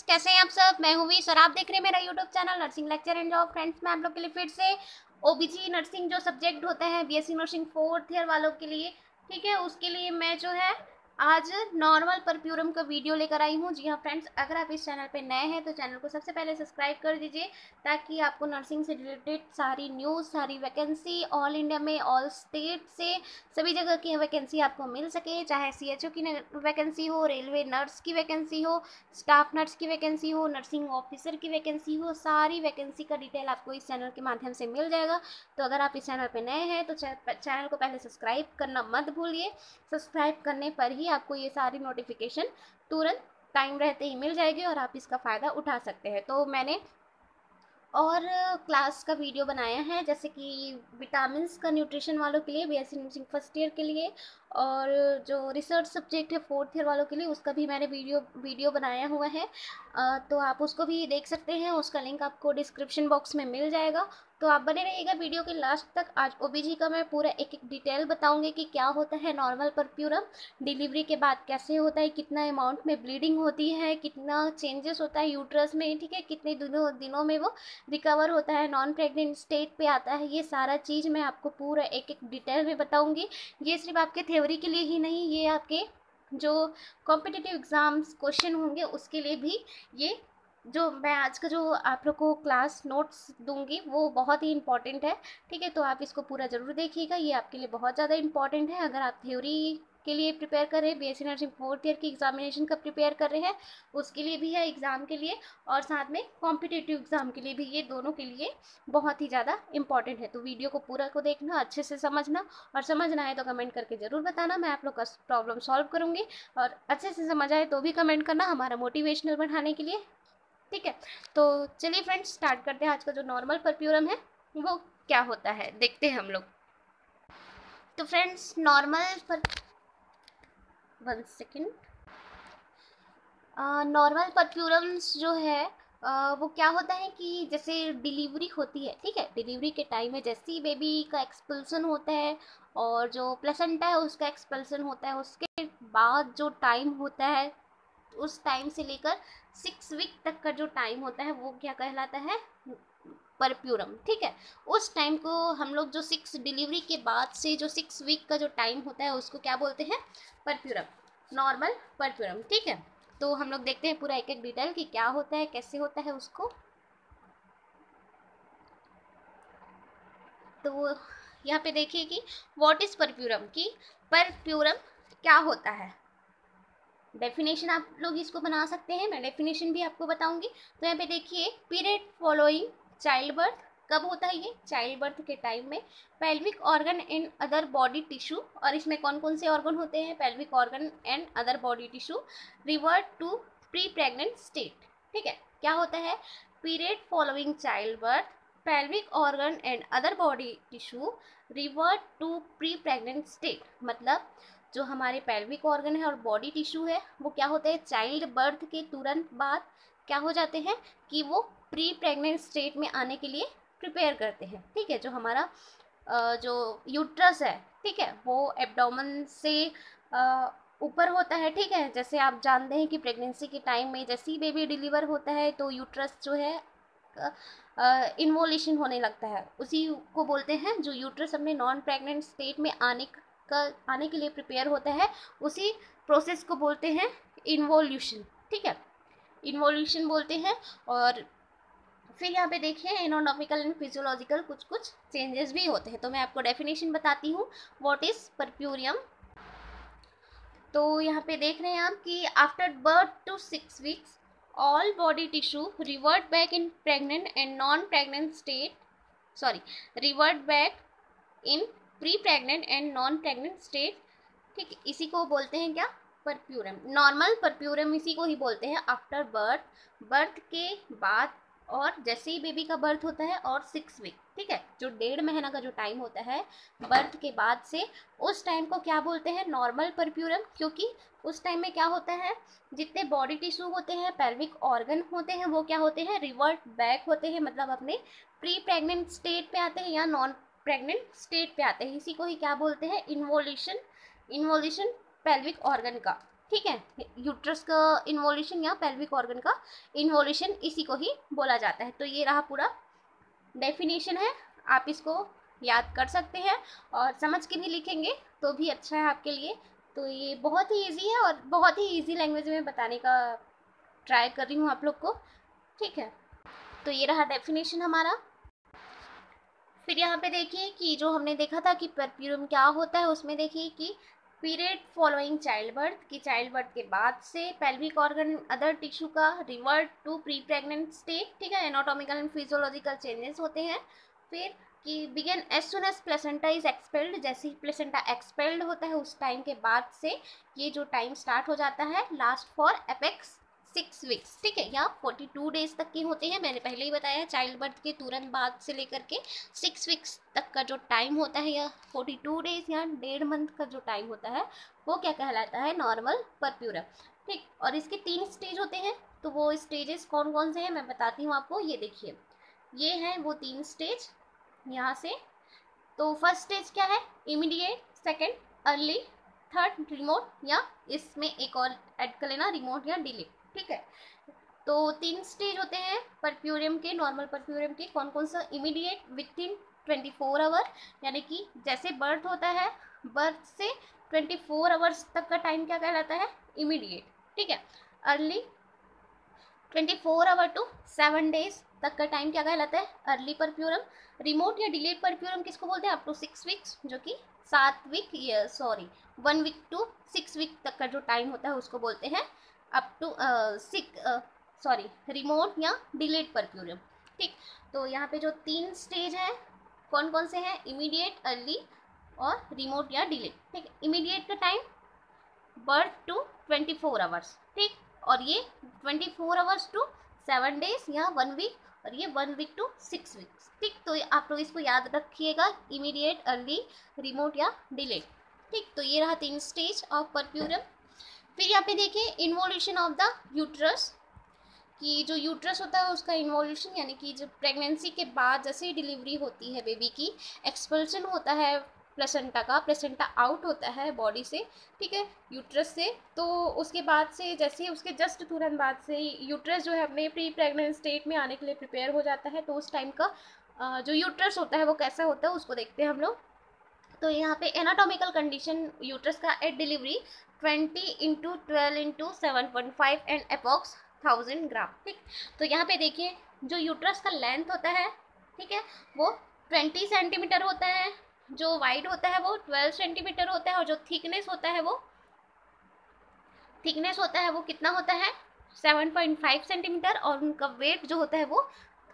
Friends, कैसे हैं आप सब। मैं हूँ वी और आप देख रहे हैं मेरा YouTube channel nursing lecture and job. Friends, मैं आप लोग के लिए फिर से ओबीजी नर्सिंग जो सब्जेक्ट होता है बीएससी नर्सिंग फोर्थ ईयर वालों के लिए, ठीक है, उसके लिए मैं जो है आज नॉर्मल परप्यूरम का वीडियो लेकर आई हूँ। जी हाँ फ्रेंड्स, अगर आप इस चैनल पर नए हैं तो चैनल को सबसे पहले सब्सक्राइब कर दीजिए ताकि आपको नर्सिंग से रिलेटेड सारी न्यूज़, सारी वैकेंसी ऑल इंडिया में, ऑल स्टेट से सभी जगह की वैकेंसी आपको मिल सके। चाहे सीएचओ की वैकेंसी हो, रेलवे नर्स की वैकेंसी हो, स्टाफ नर्स की वैकेंसी हो, नर्सिंग ऑफिसर की वैकेंसी हो, सारी वैकेंसी का डिटेल आपको इस चैनल के माध्यम से मिल जाएगा। तो अगर आप इस चैनल पर नए हैं तो चैनल को पहले सब्सक्राइब करना मत भूलिए। सब्सक्राइब करने पर ही आपको ये सारी नोटिफिकेशन तुरंत टाइम रहते ही मिल जाएगी और आप इसका फ़ायदा उठा सकते हैं। तो मैंने और क्लास का वीडियो बनाया है, जैसे कि विटामिन्स का न्यूट्रिशन वालों के लिए, बीएससी नर्सिंग फर्स्ट ईयर के लिए, और जो रिसर्च सब्जेक्ट है फोर्थ ईयर वालों के लिए उसका भी मैंने वीडियो बनाया हुआ है। तो आप उसको भी देख सकते हैं, उसका लिंक आपको डिस्क्रिप्शन बॉक्स में मिल जाएगा। तो आप बने रहिएगा वीडियो के लास्ट तक। आज ओबीजी का मैं पूरा एक एक डिटेल बताऊंगी कि क्या होता है नॉर्मल परप्यूरम, डिलीवरी के बाद कैसे होता है, कितना अमाउंट में ब्लीडिंग होती है, कितना चेंजेस होता है यूट्रस में, ठीक है, कितने दिनों में वो रिकवर होता है, नॉन प्रेग्नेंट स्टेट पे आता है। ये सारा चीज़ मैं आपको पूरा एक एक डिटेल में बताऊँगी। ये सिर्फ आपके थ्योरी के लिए ही नहीं, ये आपके जो कॉम्पिटिटिव एग्ज़ाम्स क्वेश्चन होंगे उसके लिए भी ये जो मैं आज का जो आप लोग को क्लास नोट्स दूंगी वो बहुत ही इम्पॉर्टेंट है, ठीक है। तो आप इसको पूरा ज़रूर देखिएगा, ये आपके लिए बहुत ज़्यादा इम्पॉर्टेंट है। अगर आप थ्योरी के लिए प्रिपेयर कर रहे हैं, बीएससी नर्सिंग फोर्थ ईयर की एग्जामिनेशन का प्रिपेयर कर रहे हैं उसके लिए भी है, एग्ज़ाम के लिए, और साथ में कॉम्पिटिटिव एग्ज़ाम के लिए भी, ये दोनों के लिए बहुत ही ज़्यादा इंपॉर्टेंट है। तो वीडियो को पूरा को देखना, अच्छे से समझना, और समझ ना आए तो कमेंट करके ज़रूर बताना, मैं आप लोग का प्रॉब्लम सॉल्व करूँगी। और अच्छे से समझ आए तो भी कमेंट करना हमारा मोटिवेशनल बढ़ाने के लिए, ठीक है। तो चलिए फ्रेंड्स, स्टार्ट करते हैं। आज का जो नॉर्मल परप्यूरम है वो क्या होता है देखते हैं हम लोग। तो फ्रेंड्स, नॉर्मल परप्यूरम्स जो है वो क्या होता है कि जैसे डिलीवरी होती है, ठीक है, डिलीवरी के टाइम में जैसे ही बेबी का एक्सपल्सन होता है और जो प्लेसेंटा है उसका एक्सपल्सन होता है, उसके बाद जो टाइम होता है उस टाइम से लेकर 6 वीक तक का जो टाइम होता है वो क्या कहलाता है, परप्यूरम, ठीक है। उस टाइम को हम लोग जो डिलीवरी के बाद से जो 6 वीक का जो टाइम होता है उसको क्या बोलते हैं, परप्यूरम, नॉर्मल परप्यूरम, ठीक है। तो हम लोग देखते हैं पूरा एक एक डिटेल कि क्या होता है, कैसे होता है उसको। तो यहाँ पे देखिए कि व्हाट इज परप्यूरम, की परप्यूरम क्या होता है। डेफिनेशन आप लोग इसको बना सकते हैं, मैं डेफिनेशन भी आपको बताऊंगी। तो यहाँ पे देखिए, पीरियड फॉलोइंग चाइल्ड बर्थ, कब होता है ये, चाइल्ड बर्थ के टाइम में। Pelvic organ and other body tissue, और इसमें कौन कौन से ऑर्गन होते हैं, pelvic organ and other body tissue revert to pre pregnant state, ठीक है। क्या होता है, period following child birth, pelvic organ and other body tissue revert to pre pregnant state. मतलब जो हमारे पेल्विक ऑर्गन है और बॉडी टिश्यू है वो क्या होते हैं, चाइल्ड बर्थ के तुरंत बाद क्या हो जाते हैं कि वो प्री प्रेग्नेंट स्टेट में आने के लिए प्रिपेयर करते हैं, ठीक है। जो हमारा जो यूट्रस है, ठीक है, वो एब्डोमेन से ऊपर होता है, ठीक है। जैसे आप जानते हैं कि प्रेगनेंसी के टाइम में जैसे ही बेबी डिलीवर होता है तो यूट्रस जो है इन्वोल्यूशन होने लगता है, उसी को बोलते हैं, जो यूट्रस अपने नॉन प्रेग्नेंट स्टेट में आने के लिए प्रिपेयर होता है उसी प्रोसेस को बोलते हैं इन्वोल्यूशन, ठीक है, इन्वोल्यूशन बोलते हैं। और फिर यहाँ पे देखिए एनाटॉमिकल एंड फिजियोलॉजिकल कुछ कुछ चेंजेस भी होते हैं। तो मैं आपको डेफिनेशन बताती हूँ व्हाट इज़ परप्यूरियम। तो यहाँ पे देख रहे हैं आप कि after birth to 6 weeks all body tissue revert back in pregnant and non pregnant state, revert back in pre pregnant and non pregnant state, ठीक, इसी को बोलते हैं क्या, परप्यूरम, नॉर्मल परप्यूरम इसी को ही बोलते हैं। आफ्टर बर्थ, बर्थ के बाद और जैसे ही बेबी का बर्थ होता है और 6 वीक, ठीक है, जो 1.5 महीना का जो टाइम होता है बर्थ के बाद से, उस टाइम को क्या बोलते हैं, नॉर्मल परप्यूरम। क्योंकि उस टाइम में क्या होता है, जितने बॉडी टिश्यू होते हैं, पेल्विक ऑर्गन होते हैं, वो क्या होते हैं, रिवर्ट बैक होते हैं, मतलब अपने प्री प्रेग्नेंट स्टेट पे आते हैं या नॉन प्रेग्नेंट स्टेट पे आते हैं। इसी को ही क्या बोलते हैं, इन्वोल्यूशन, इन्वोल्यूशन पेल्विक ऑर्गन का, ठीक है। यूट्रस का इन्वोल्यूशन या पेल्विक ऑर्गन का इन्वोल्यूशन इसी को ही बोला जाता है। तो ये रहा पूरा डेफिनेशन है, आप इसको याद कर सकते हैं और समझ के भी लिखेंगे तो भी अच्छा है आपके लिए। तो ये बहुत ही इजी है और बहुत ही इजी लैंग्वेज में बताने का ट्राई कर रही हूँ आप लोग को, ठीक है। तो ये रहा डेफिनेशन हमारा। फिर यहाँ पे देखिए कि जो हमने देखा था कि परप्यूरम क्या होता है, उसमें देखिए कि पीरियड फॉलोइंग चाइल्ड बर्थ, कि चाइल्ड बर्थ के बाद से पेल्विक ऑर्गन अदर टिश्यू का revert to pre pregnant state, ठीक है। एनाटॉमिकल एंड फिजियोलॉजिकल चेंजेस होते हैं। फिर कि begin as soon as placenta is expelled, जैसे ही प्लेसेंटा एक्सपेल्ड होता है उस टाइम के बाद से ये जो टाइम स्टार्ट हो जाता है लास्ट फॉर एपेक्स 6 वीक्स, ठीक है, या 42 डेज तक के होते हैं। मैंने पहले ही बताया चाइल्ड बर्थ के तुरंत बाद से लेकर के 6 वीक्स तक का जो टाइम होता है या 42 डेज या 1.5 मंथ का जो टाइम होता है वो क्या कहलाता है, नॉर्मल परप्यूरम, ठीक। और इसके 3 स्टेज होते हैं, तो वो स्टेजेस कौन कौन से हैं मैं बताती हूँ आपको। ये देखिए ये हैं वो 3 स्टेज यहाँ से। तो फर्स्ट स्टेज क्या है, immediate, second early, third remote, या इसमें एक और ऐड कर लेना रिमोट या डिले, ठीक है। तो 3 स्टेज होते हैं परप्यूरियम के, नॉर्मल परप्यूरियम के, कौन कौन सा, इमीडिएट विद इन 24 आवर, यानी कि जैसे बर्थ होता है बर्थ से 24 आवर्स तक का टाइम क्या कहलाता है, इमीडिएट, ठीक है। अर्ली 24 आवर टू 7 डेज तक का टाइम क्या कहलाता है, अर्ली परप्यूरम। रिमोट या डिलेड परप्यूरम किसको बोलते हैं, अप टू 6 वीक्स, जो कि 1 वीक टू 6 वीक तक का जो टाइम होता है उसको बोलते हैं अप टू रिमोट या डिलेड परप्यूरम, ठीक। तो यहाँ पे जो 3 स्टेज हैं कौन कौन से हैं, इमीडिएट, अर्ली और रिमोट या डिलेड, ठीक। इमीडिएट का टाइम बर्थ टू 24 आवर्स, ठीक, और ये 24 आवर्स टू 7 डेज या 1 वीक, और ये 1 वीक टू 6 वीक्स, ठीक। तो आप लोग इसको याद रखिएगा, इमीडिएट, अर्ली, रिमोट या डिलेड, ठीक। तो ये रहा 3 स्टेज ऑफ परप्यूरम। फिर यहाँ पे देखिए इन्वोल्यूशन ऑफ द यूट्रस, कि जो यूट्रस होता है उसका इन्वोल्यूशन, यानी कि जब प्रेगनेंसी के बाद जैसे ही डिलीवरी होती है बेबी की, एक्सपल्शन होता है प्लेसेंटा का, प्लेसेंटा आउट होता है बॉडी से, ठीक है, यूट्रस से। तो उसके बाद से जैसे ही उसके जस्ट तुरंत बाद से यूट्रस जो है अपने प्री प्रेग्नेंट स्टेट में आने के लिए प्रिपेयर हो जाता है। तो उस टाइम का जो यूट्रस होता है वो कैसा होता है उसको देखते हैं हम लोग। तो यहाँ पे एनाटॉमिकल कंडीशन यूट्रस का at delivery 20 × 12 × 7.5 and approx 1000 gram, ठीक। तो यहाँ पे देखिए जो यूट्रस का लेंथ होता है, ठीक है, वो 20 सेंटीमीटर होता है, जो वाइड होता है वो 12 सेंटीमीटर होता है, और जो थिकनेस होता है वो कितना होता है 7.5 सेंटीमीटर, और उनका वेट जो होता है वो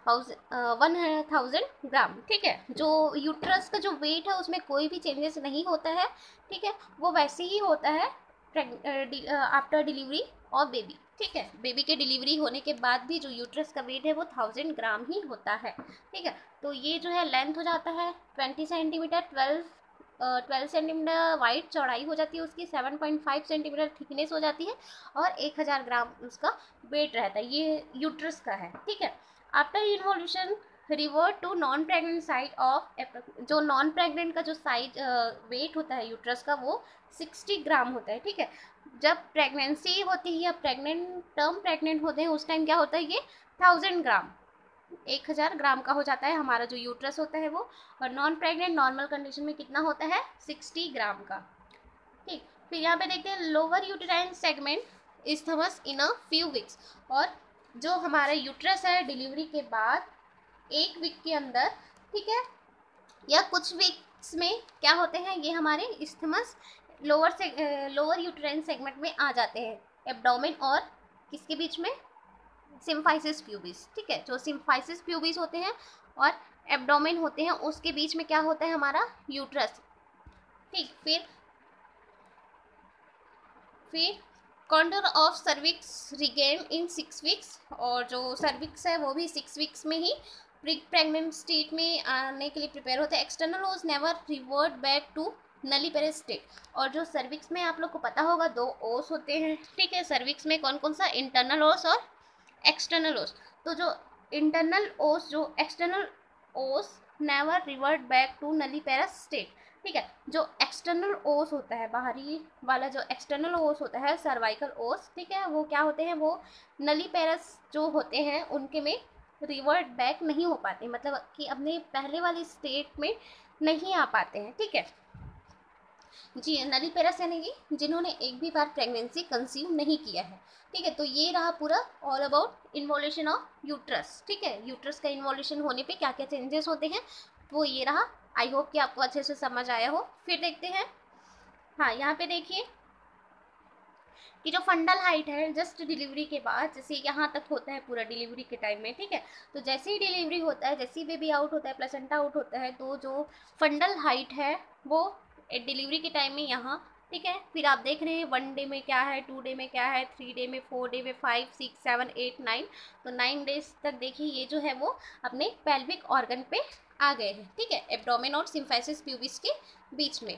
1000 ग्राम, ठीक है। जो यूट्रस का जो वेट है उसमें कोई भी चेंजेस नहीं होता है, ठीक है, वो वैसे ही होता है आफ्टर डिलीवरी और बेबी, ठीक है। बेबी के डिलीवरी होने के बाद भी जो यूट्रस का वेट है वो 1000 ग्राम ही होता है, ठीक है। तो ये जो है लेंथ हो जाता है 20 सेंटीमीटर, 12 सेंटीमीटर वाइड, चौड़ाई हो जाती है उसकी, 7.5 सेंटीमीटर थिकनेस हो जाती है, और 1000 ग्राम उसका वेट रहता है। ये यूट्रस का है, ठीक है। After involution revert to non pregnant side of, जो नॉन प्रेगनेंट का जो साइज वेट होता है यूट्रस का वो 60 ग्राम होता है, ठीक है। जब प्रेगनेंसी होती है या प्रेगनेंट टर्म प्रेगनेंट होते हैं उस टाइम क्या होता है, ये 1000 ग्राम 1000 ग्राम का हो जाता है हमारा जो यूट्रस होता है वो, और नॉन प्रेगनेंट नॉर्मल कंडीशन में कितना होता है 60 ग्राम का, ठीक। फिर यहाँ पे देखते हैं lower uterine segment isthmus in a few weeks, और जो हमारा यूट्रस है डिलीवरी के बाद 1 वीक के अंदर, ठीक है, या कुछ वीक्स में क्या होते हैं ये हमारे इस्थमस लोअर यूट्राइन सेगमेंट में आ जाते हैं, एब्डोमेन और किसके बीच में, सिम्फाइसिस प्यूबिस, ठीक है। जो सिम्फाइसिस प्यूबिस होते हैं और एब्डोमेन होते हैं उसके बीच में क्या होता है हमारा यूट्रस, ठीक। फिर contour of cervix regain in 6 weeks, और जो सर्विक्स है वो भी 6 वीक्स में ही प्रेग्नेंट स्टेट में आने के लिए प्रिपेयर होता है। External os never revert back to nulliparous state, और जो सर्विक्स में आप लोग को पता होगा 2 ओस होते हैं, ठीक है। सर्विक्स में कौन कौन सा, इंटरनल ओस और एक्सटर्नल ओस। तो जो इंटरनल ओस, जो external os never revert back to nulliparous state, ठीक है। जो एक्सटर्नल ओस होता है, बाहरी वाला जो एक्सटर्नल ओस होता है सर्वाइकल ओस, ठीक है, वो क्या होते हैं, वो नली पेरस जो होते हैं उनके में रिवर्ट बैक नहीं हो पाते, मतलब कि अपने पहले वाली स्टेट में नहीं आ पाते हैं, ठीक है जी। नली पेरस यानी कि जिन्होंने एक भी बार प्रेगनेंसी कंसीव नहीं किया है, ठीक है। तो ये रहा पूरा all about involution of uterus, ठीक है। यूट्रस का इन्वॉल्यूशन होने पे क्या क्या चेंजेस होते हैं वो ये रहा। आई होप कि आपको अच्छे से समझ आया हो। फिर देखते हैं, हाँ यहाँ पे देखिए कि जो फंडल हाइट है जस्ट डिलीवरी के बाद, जैसे यहाँ तक होता है पूरा डिलीवरी के टाइम में, ठीक है। तो जैसे ही डिलीवरी होता है, जैसे ही बेबी आउट होता है, प्लेसेंटा आउट होता है, तो जो फंडल हाइट है वो डिलीवरी के टाइम में यहाँ, ठीक है। फिर आप देख रहे हैं 1 डे में क्या है, 2 डे में क्या है, 3 डे में, 4 डे में, 5, 6, 7, 8, 9, तो 9 डेज तक देखिए ये जो है वो अपने पेल्विक ऑर्गन पे आ गए हैं, ठीक है, एब्डोमेन और सिम्फाइसिस प्यूबिस के बीच में।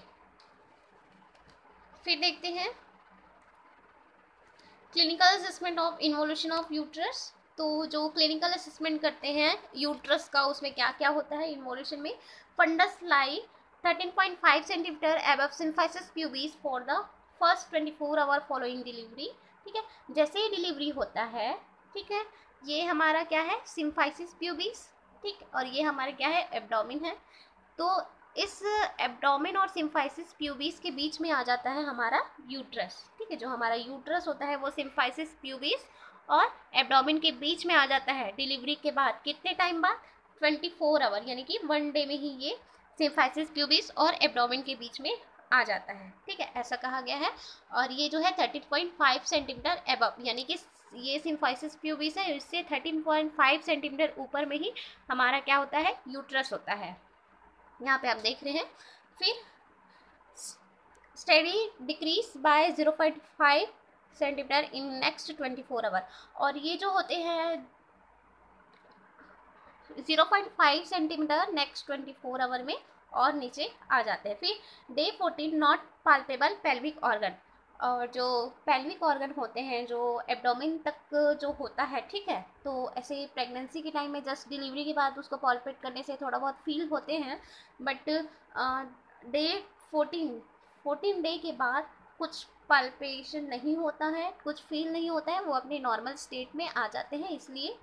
फिर देखते हैं clinical assessment of involution of uterus. तो जो क्लिनिकल असेसमेंट करते हैं यूट्रस का, उसमें क्या क्या होता है इन्वॉल्यूशन में। Fundus lie 13.5 centimetre above symphysis pubis for the first 24 hour following delivery, ठीक है। जैसे ही डिलीवरी होता है, ठीक है, ये हमारा क्या है सिम्फाइसिस प्यूबिस, ठीक, और ये हमारा क्या है एब्डोमेन है। तो इस एब्डोमेन और सिम्फाइसिस प्यूबिस के बीच में आ जाता है हमारा यूट्रस, ठीक है। जो हमारा यूट्रस होता है वो सिम्फाइसिस प्यूबिस और एब्डोमेन के बीच में आ जाता है डिलीवरी के बाद। कितने टाइम बाद, 24 आवर, यानी कि 1 डे में ही ये सिम्फाइसिस प्यूबिस और एब्डोमेन के बीच में आ जाता है, ठीक है, ऐसा कहा गया है। और ये जो है 13.5 सेंटीमीटर एबव, यानी कि ये सिम्फाइसिस प्यूबिस है, इससे 13.5 सेंटीमीटर ऊपर में ही हमारा क्या होता है यूट्रस होता है, यहाँ पे आप देख रहे हैं। फिर steady decrease by 0.5 centimetre in next 24 hour, और ये जो होते हैं 0.5 सेंटीमीटर नेक्स्ट 24 आवर में और नीचे आ जाते हैं। फिर day 14 not palpable pelvic organ, और जो पेल्विक ऑर्गन होते हैं जो एब्डोमेन तक जो होता है, ठीक है। तो ऐसे प्रेगनेंसी के टाइम में जस्ट डिलीवरी के बाद उसको पॉल्पेट करने से थोड़ा बहुत फील होते हैं, बट डे 14 डे के बाद कुछ पाल्पेशन नहीं होता है, कुछ फील नहीं होता है, वो अपने नॉर्मल स्टेट में आ जाते हैं, इसलिए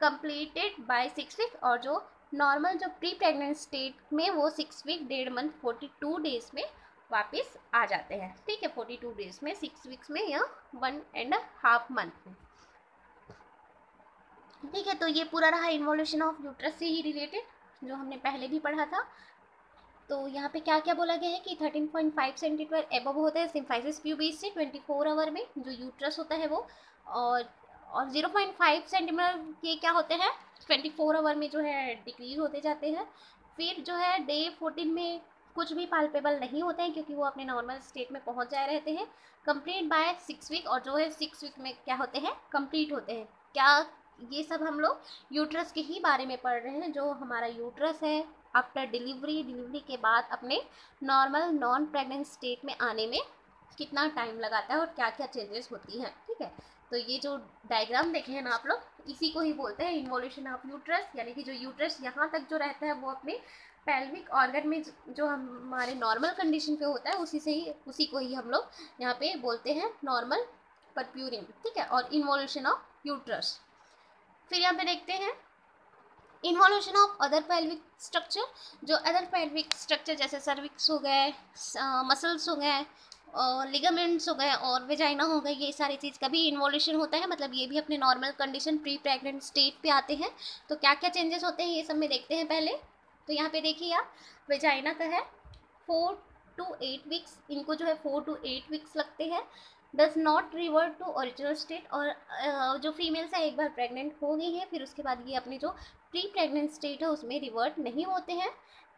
कंप्लीटेड बाय 6 वीक। और जो नॉर्मल जो प्री प्रेगनेंट स्टेट में वो 6 वीक 1.5 मंथ 42 डेज में वापस आ जाते हैं, ठीक है, 42 डेज में, 6 वीक्स में या 1.5 मंथ में, ठीक है। तो ये पूरा रहा इन्वॉल्यूशन ऑफ यूट्रस से ही रिलेटेड, जो हमने पहले भी पढ़ा था। तो यहाँ पे क्या क्या बोला गया है कि 13.5 सेंटीमीटर एबव होता है सिम्फाइसिस प्यूबिस से 24 आवर में जो यूट्रस होता है वो, और 0.5 सेंटीमीटर के क्या होते हैं 24 आवर में जो है डिक्रीज होते जाते हैं। फिर जो है डे 14 में कुछ भी पाल्पेबल नहीं होते हैं क्योंकि वो अपने नॉर्मल स्टेट में पहुंच जाए रहते हैं। कंप्लीट बाय 6 वीक, और जो है 6 वीक में क्या होते हैं कंप्लीट होते हैं। क्या ये सब हम लोग यूट्रस के ही बारे में पढ़ रहे हैं, जो हमारा यूट्रस है आफ्टर डिलीवरी के बाद अपने नॉर्मल नॉन प्रेगनेंट स्टेट में आने में कितना टाइम लगाता है और क्या क्या चेंजेस होती हैं, ठीक है। तो ये जो डायग्राम देखे हैं ना आप लोग, इसी को ही बोलते हैं इन्वॉल्यूशन ऑफ यूट्रस, यानी कि जो यूट्रस यहाँ तक जो रहता है वो अपने पेल्विक ऑर्गन में जो हमारे नॉर्मल कंडीशन पे होता है उसी को ही हम लोग यहाँ पे बोलते हैं नॉर्मल परप्यूरियम, ठीक है, और इन्वॉल्यूशन ऑफ यूट्रस। फिर यहाँ पे देखते हैं involution of other pelvic structure. जो अदर पेल्विक स्ट्रक्चर जैसे सर्विक्स हो गए, मसल्स हो गए, लिगामेंट्स हो गए और वेजाइना हो गए, ये सारी चीज़ का भी इन्वॉल्यूशन होता है, मतलब ये भी अपने normal condition pre pregnant state पे आते हैं। तो क्या क्या चेंजेस होते हैं ये सब में देखते हैं पहले। तो यहाँ पे देखिए आप, वेजाइना का है 4 to 8 वीक्स, इनको जो है 4 to 8 वीक्स लगते हैं। Does not revert to original state, और जो फीमेल्स हैं एक बार प्रेगनेंट हो गई हैं फिर उसके बाद ये अपने जो प्री प्रेगनेंट स्टेट है उसमें रिवर्ट नहीं होते हैं,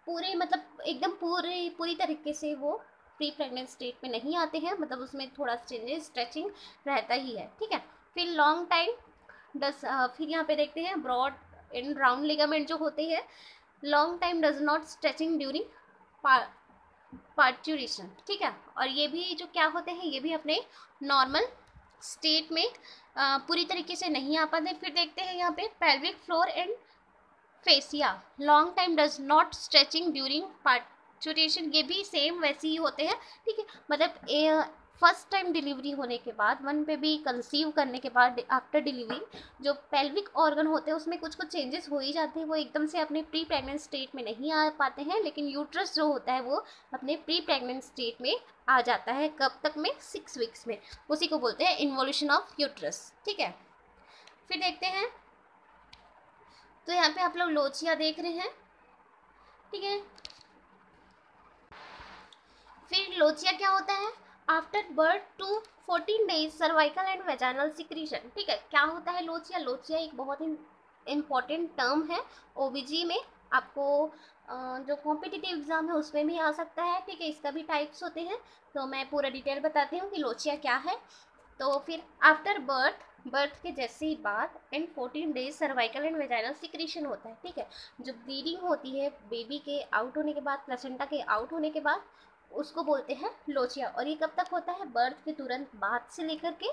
पूरे मतलब एकदम पूरी तरीके से वो प्री प्रेगनेंट स्टेट में नहीं आते हैं, मतलब उसमें थोड़ा चेंजेस स्ट्रेचिंग रहता ही है, ठीक है। फिर लॉन्ग टाइम डज, फिर यहाँ पे देखते हैं ब्रॉड एंड राउंड लिगामेंट जो होते हैं, long time does not stretching during parturition, ठीक है। और ये भी जो क्या होते हैं ये भी अपने नॉर्मल स्टेट में पूरी तरीके से नहीं आ पाते। फिर देखते हैं यहाँ पे pelvic floor and fascia, long time does not stretching during parturition ये भी सेम वैसे ही होते हैं, ठीक है। मतलब फर्स्ट टाइम डिलीवरी होने के बाद, वन पे भी कंसीव करने के बाद, आफ्टर डिलीवरी जो पेल्विक ऑर्गन होते हैं उसमें कुछ कुछ चेंजेस हो ही जाते हैं। वो एकदम से अपने प्री प्रेग्नेंट स्टेट में नहीं आ पाते हैं, लेकिन यूट्रस जो होता है वो अपने प्री प्रेग्नेंट स्टेट में आ जाता है। कब तक में? 6 वीक्स में। उसी को बोलते हैं इन्वोल्यूशन ऑफ यूट्रस, ठीक है। फिर देखते हैं, तो यहाँ पर आप लोग लोचिया देख रहे हैं, ठीक है। फिर लोचिया क्या होता है? After birth to 14 days cervical and vaginal secretion, ठीक है। क्या होता है लोचिया? लोचिया एक बहुत ही इम्पॉर्टेंट टर्म है ओबीजी में, आपको जो कॉम्पिटिटिव एग्जाम है उसमें भी आ सकता है, ठीक है। इसका भी टाइप्स होते हैं, तो मैं पूरा डिटेल बताती हूँ कि लोचिया क्या है। तो फिर आफ्टर बर्थ, बर्थ के जैसे ही बाद, and 14 days cervical and vaginal secretion होता है, ठीक है। जो ब्लीडिंग होती है बेबी के आउट होने के बाद, प्लेसेंटा के आउट होने के बाद, उसको बोलते हैं लोचिया। और ये कब तक होता है? बर्थ के तुरंत बाद से लेकर के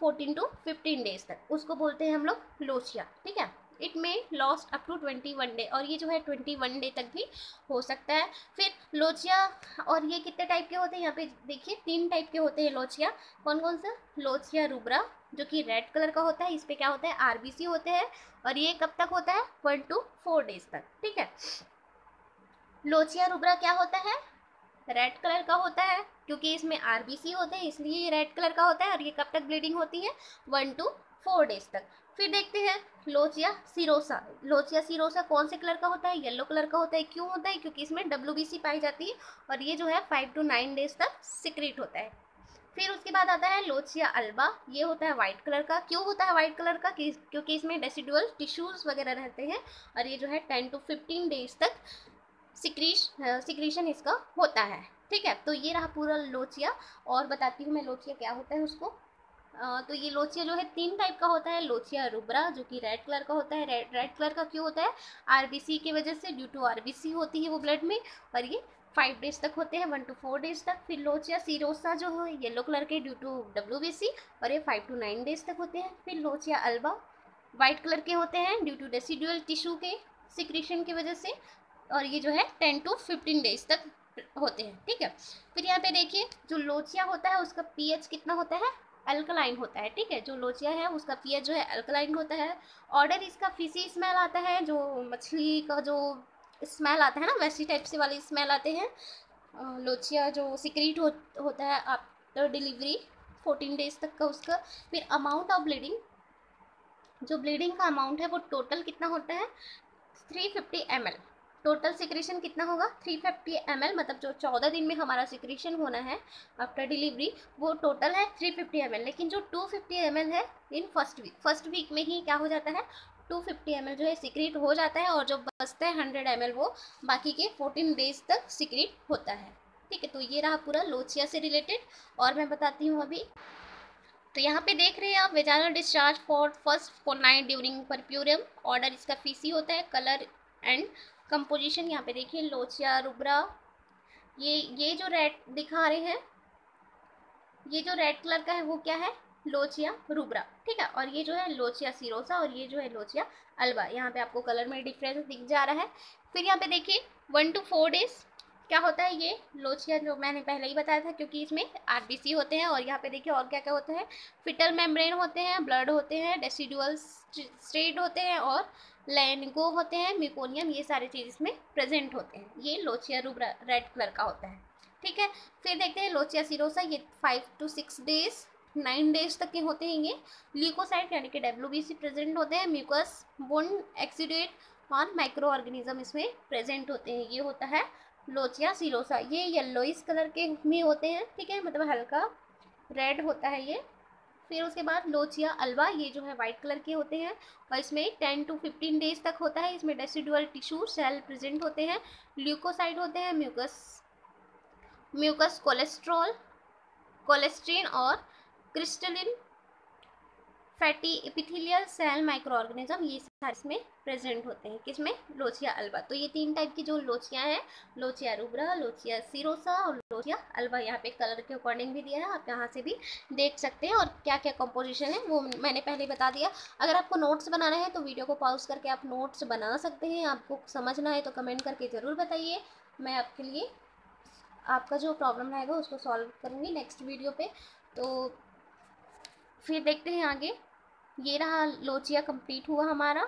14 टू 15 डेज तक, उसको बोलते हैं हम लोग लोचिया, ठीक है। It may lost up to 21 day, और ये जो है 21 डे तक भी हो सकता है। फिर लोचिया, और ये कितने टाइप के होते हैं? यहाँ पे देखिए 3 टाइप के होते हैं लोचिया। कौन कौन सा? लोचिया रूब्रा जो कि रेड कलर का होता है, इस पर क्या होता है? आरबीसी होते हैं, और ये कब तक होता है? 1 to 4 डेज तक, ठीक है। लोचिया रूब्रा क्या होता है? रेड कलर का होता है, क्योंकि इसमें आरबीसी होते हैं इसलिए ये रेड कलर का होता है, और ये कब तक ब्लीडिंग होती है? 1 to 4 डेज तक। फिर देखते हैं लोचिया सीरोसा। लोचिया सीरोसा कौन से कलर का होता है? येलो कलर का होता है। क्यों होता है? क्योंकि इसमें WBC पाई जाती है, और ये जो है 5 to 9 डेज तक सिक्रीट होता है। फिर उसके बाद आता है लोचिया अल्बा, ये होता है वाइट कलर का। क्यों होता है वाइट कलर का? क्योंकि इसमें डेसिडुअल टिश्यूज़ वगैरह रहते हैं, और ये जो है 10 to 15 डेज तक सिक्रीशन इसका होता है, ठीक है। तो ये रहा पूरा लोचिया, और बताती हूँ मैं लोचिया क्या होता है उसको। तो ये लोचिया जो है 3 टाइप का होता है। लोचिया रूब्रा जो कि रेड कलर का होता है, रेड कलर का क्यों होता है? आरबीसी के वजह से, ड्यू टू आरबीसी होती है वो ब्लड में, और ये 5 डेज तक होते हैं, 1 to 4 डेज तक। फिर लोचिया सीरोसा जो है येलो कलर के, ड्यू टू WBC, और ये 5 to 9 डेज तक होते हैं। फिर लोचिया अल्बा वाइट कलर के होते हैं, ड्यू टू डेसिडुअल टिश्यू के सिक्रीशन की वजह से, और ये जो है 10 to 15 डेज तक होते हैं, ठीक है। फिर यहाँ पे देखिए जो लोचिया होता है उसका पीएच कितना होता है? अल्कलाइन होता है, ठीक है। जो लोचिया है उसका पीएच जो है अल्कलाइन होता है। ऑर्डर इसका फिशी स्मेल आता है, जो मछली का जो स्मेल आता है ना, वैसी टाइप से वाली स्मेल आते हैं। लोचिया जो सिक्रीट होता है आफ्टर डिलीवरी 14 डेज तक का उसका। फिर अमाउंट ऑफ ब्लीडिंग, जो ब्लीडिंग का अमाउंट है वो टोटल कितना होता है? 350 ml। टोटल सिक्रीशन कितना होगा? 350 ml, मतलब जो 14 दिन में हमारा सिक्रीशन होना है आफ्टर डिलीवरी वो टोटल है 350 ml। लेकिन जो 250 ml है इन फर्स्ट वीक में ही क्या हो जाता है? 250 ml जो है सिक्रीट हो जाता है, और जो बचता है 100 ml वो बाकी के 14 डेज तक सिक्रीट होता है, ठीक है। तो ये रहा पूरा लोचिया से रिलेटेड, और मैं बताती हूँ अभी। तो यहाँ पे देख रहे हैं आप, vaginal discharge for first 4 nights during puerperium. Order इसका फीसी होता है। कलर एंड कंपोजिशन यहाँ पे देखिए, लोचिया रूब्रा, ये जो रेड दिखा रहे हैं, ये जो रेड कलर का है वो क्या है? लोचिया रूब्रा, ठीक है। और ये जो है लोचिया सीरोसा, और ये जो है लोचिया अल्बा। यहाँ पे आपको कलर में डिफरेंस दिख जा रहा है। फिर यहाँ पे देखिए 1 to 4 डेज क्या होता है? ये लोचिया जो मैंने पहले ही बताया था, क्योंकि इसमें आरबीसी होते हैं। और यहाँ पे देखिए और क्या क्या होता है? फिटल मेम्ब्रेन होते हैं, ब्लड होते हैं, डेसिडुअल स्ट्रेड होते हैं, और लैनिगो होते हैं, म्यूकोनियम, ये सारे चीज़ इसमें प्रेजेंट होते हैं। ये लोचिया रूब्रा रेड कलर का होता है, ठीक है। फिर देखते हैं लोचिया सीरोसा, ये 5 to 6 days 9 days तक के होते हैं। ये ल्यूकोसाइट यानी कि WBC प्रेजेंट होते हैं, म्यूकस, बोन एक्सीडेट, और माइक्रो ऑर्गेनिज्म इसमें प्रेजेंट होते हैं। ये होता है लोचिया सीरोसा। ये येलोइस कलर के भी होते हैं, ठीक है, मतलब हल्का रेड होता है ये। फिर उसके बाद लोचिया अल्बा, ये जो है वाइट कलर के होते हैं, और इसमें 10 to 15 डेज तक होता है। इसमें डेसिडुअल टिश्यू सेल प्रेजेंट होते हैं, ल्यूकोसाइट होते हैं, म्यूकस, कोलेस्ट्रॉल, कोलेस्ट्रीन, और crystalline fatty epithelial cell micro organism, ये सारे इसमें प्रेजेंट होते हैं। किसमें? Lochia alba. तो ये 3 टाइप की जो लोचिया हैं, लोचिया रूब्रा, लोचिया सीरोसा, और लोचिया अल्बा, यहाँ पे कलर के अकॉर्डिंग भी दिया है, आप यहाँ से भी देख सकते हैं। और क्या क्या कंपोजिशन है वो मैंने पहले बता दिया। अगर आपको नोट्स बनाना है तो वीडियो को पॉज करके आप नोट्स बना सकते हैं। आपको समझना है तो कमेंट करके ज़रूर बताइए। मैं आपके लिए आपका जो प्रॉब्लम रहेगा उसको सॉल्व करूँगी नेक्स्ट वीडियो पे। तो फिर देखते हैं आगे। ये रहा लोचिया कंप्लीट हुआ हमारा।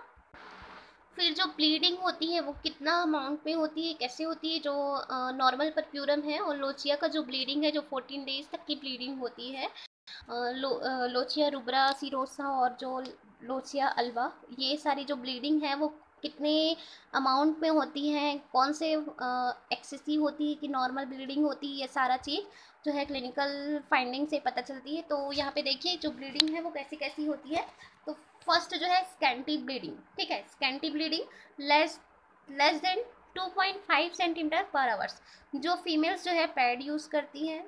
फिर जो ब्लीडिंग होती है वो कितना अमाउंट में होती है, कैसे होती है, जो नॉर्मल परप्यूरम है और लोचिया का जो ब्लीडिंग है जो 14 डेज तक की ब्लीडिंग होती है, लोचिया रुब्रा सीरोसा और जो लोचिया अल्वा, ये सारी जो ब्लीडिंग है वो कितने अमाउंट में होती है, कौन से एक्सेसिव होती है कि नॉर्मल ब्लीडिंग होती है, ये सारा चीज़ जो है क्लिनिकल फाइंडिंग से पता चलती है। तो यहाँ पे देखिए जो ब्लीडिंग है वो कैसी कैसी होती है। तो फर्स्ट जो है स्कैंटी ब्लीडिंग, ठीक है, scanty bleeding less than 2.5 centimetre per hours. जो फीमेल्स जो है पैड यूज़ करती हैं,